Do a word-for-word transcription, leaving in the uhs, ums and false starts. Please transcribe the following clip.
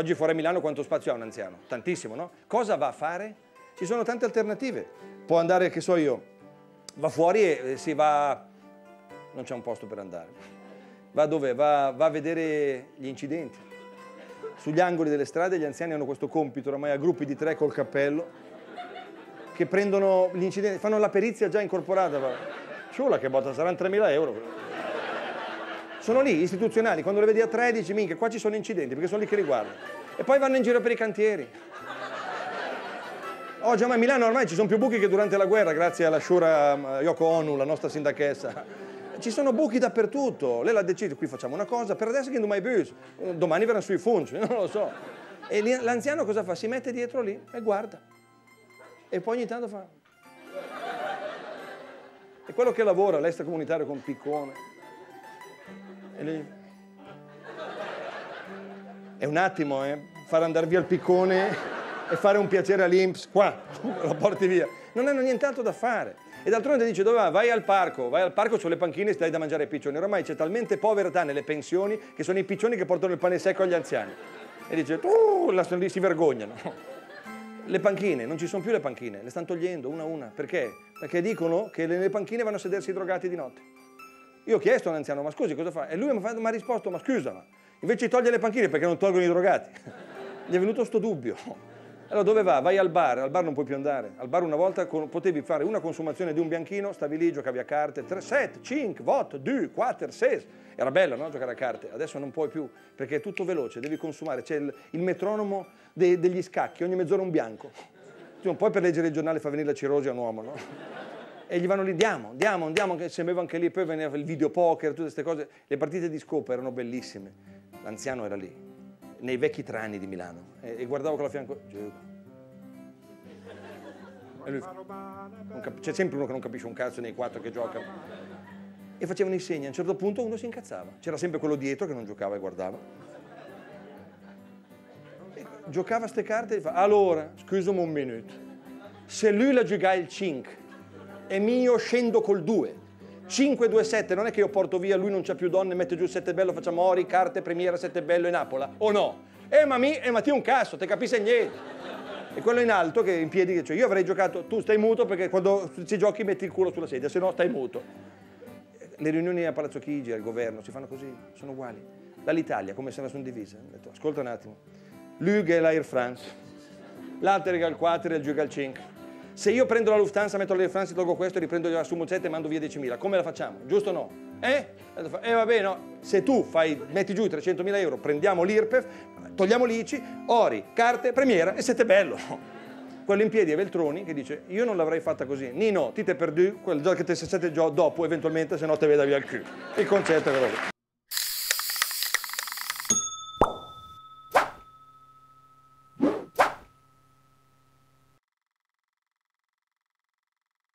Oggi fuori Milano quanto spazio ha un anziano? Tantissimo, no? Cosa va a fare? Ci sono tante alternative. Può andare, che so io, va fuori e si va... non c'è un posto per andare. Va dove? Va, va a vedere gli incidenti. Sugli angoli delle strade gli anziani hanno questo compito, oramai a gruppi di tre col cappello, che prendono gli incidenti, fanno la perizia già incorporata. Ciula che botta, saranno tremila euro. Sono lì, istituzionali, quando le vedi a tredici, minchia, qua ci sono incidenti, perché sono lì che li guardano. E poi vanno in giro per i cantieri. Oggi a Milano ormai ci sono più buchi che durante la guerra, grazie alla Shura Yoko Onu, la nostra sindachessa. Ci sono buchi dappertutto, lei l'ha deciso, qui facciamo una cosa, per adesso che non mai bus, domani verranno sui funci, non lo so. E l'anziano cosa fa? Si mette dietro lì e guarda. E poi ogni tanto fa... E quello che lavora, l'extracomunitario con piccone. E lei... È un attimo, eh? Far andare via il piccone e fare un piacere all'Inps, qua, lo porti via. Non hanno nient'altro da fare. E d'altronde dice, dove va? Vai al parco, vai al parco, c'ho le panchine e dai da mangiare ai piccioni. Ormai c'è talmente povertà nelle pensioni che sono i piccioni che portano il pane secco agli anziani. E dice, tu, lì si vergognano. Le panchine, non ci sono più le panchine, le stanno togliendo una a una. Perché? Perché dicono che le panchine vanno a sedersi drogati di notte. Io ho chiesto a un anziano, ma scusi, cosa fa? E lui mi ha risposto, ma scusa, ma invece toglie le panchine perché non tolgono i drogati. Gli è venuto sto dubbio. Allora dove va? Vai al bar, al bar non puoi più andare. Al bar una volta potevi fare una consumazione di un bianchino, stavi lì, giocavi a carte, tre, sette, cinque, otto, due, quattro, sei. Era bello, no, giocare a carte, adesso non puoi più, perché è tutto veloce, devi consumare, c'è il, il metronomo de, degli scacchi, ogni mezz'ora un bianco. Tu non puoi per leggere il giornale far venire la cirrosi a un uomo, no? E gli vanno lì, diamo, diamo, andiamo, si metteva anche lì, poi veniva il videopoker, tutte queste cose. Le partite di scopa erano bellissime, l'anziano era lì. Nei vecchi trani di Milano, e, e guardavo con la fianco, e lui, c'è sempre uno che non capisce un cazzo nei quattro che gioca, e facevano i segni, a un certo punto uno si incazzava, c'era sempre quello dietro che non giocava e guardava, e giocava a ste carte e fa, allora, scusami un minuto, se lui la gioca il cinque, e mio scendo col due, cinque due sette, non è che io porto via, lui non c'ha più donne, mette giù il sette bello, facciamo ori, carte, premiera, sette bello e Napola, o no? Eh ma mi, eh ma ti un cazzo, te capisce niente. E quello in alto che in piedi dice, cioè, io avrei giocato, tu stai muto perché quando si giochi metti il culo sulla sedia, se no stai muto. Le riunioni a Palazzo Chigi, al governo, si fanno così, sono uguali. Dall'Italia, come se la sono divisa? Ho detto, ascolta un attimo, lui che è l'Air France, l'altro è il quattro e il gioca il cinque. Se io prendo la Lufthansa, metto l'Air France, tolgo questo, riprendo la Sumo e mando via diecimila, come la facciamo? Giusto o no? Eh? Eh va bene, no. Se tu fai, metti giù i trecentomila euro, prendiamo l'I R P E F, togliamo l'I C I, ori, carte, premiera e siete bello. Quello in piedi è Veltroni che dice, io non l'avrei fatta così. Nino, ti te perdu, quel già che te siete già dopo, eventualmente, se no te veda via il culo. Il concetto è quello.